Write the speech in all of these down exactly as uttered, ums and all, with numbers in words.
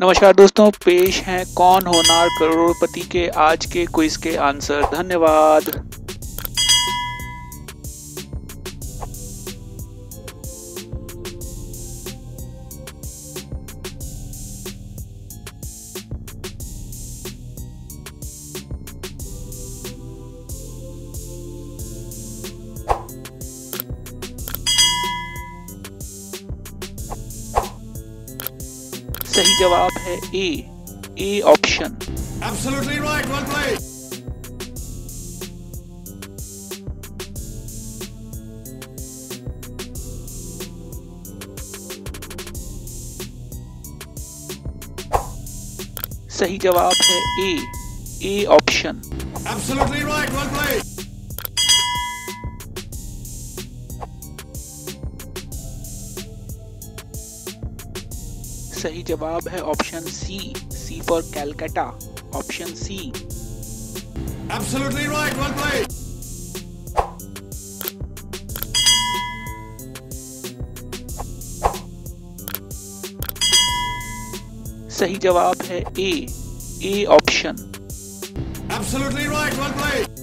नमस्कार दोस्तों, पेश हैं कौन होनार करोड़पति के आज के क्विज के आंसर। धन्यवाद। सही जवाब है A, A option. Absolutely right, well played. सही जवाब है A, A option. Absolutely right, well played. सही जवाब है option C, C for Calcutta, option C. Absolutely right, well played. सही जवाब है A, A option. Absolutely right, well played.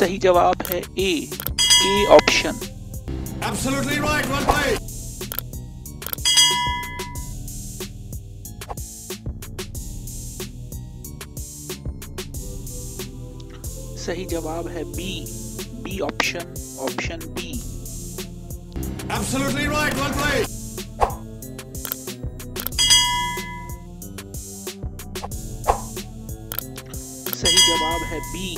सही जवाब है A, A option. Absolutely right, well played. सही जवाब है B, B option, option B. Absolutely right, well played. सही जवाब है B,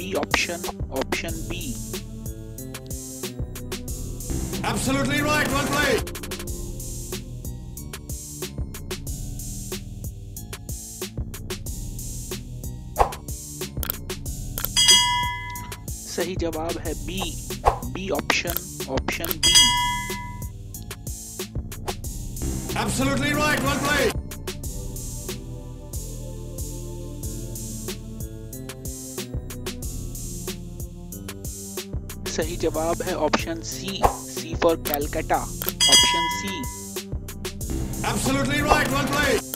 B option, option B. Absolutely right, well played. सही जवाब है B, B option, option B. Absolutely right, well played. सही जवाब है option C, C for Calcutta, option C. Absolutely right, well played.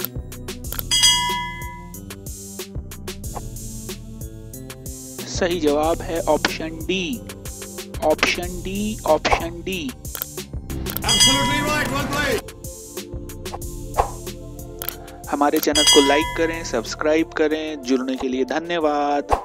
सही जवाब है option D, option D, option D. Absolutely right, well played. हमारे चैनल को लाइक करें, subscribe करें। जुड़ने के लिए धन्यवाद।